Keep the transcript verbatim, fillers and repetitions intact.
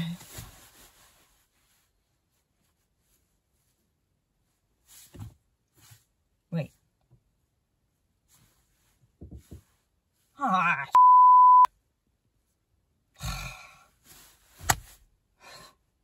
Right.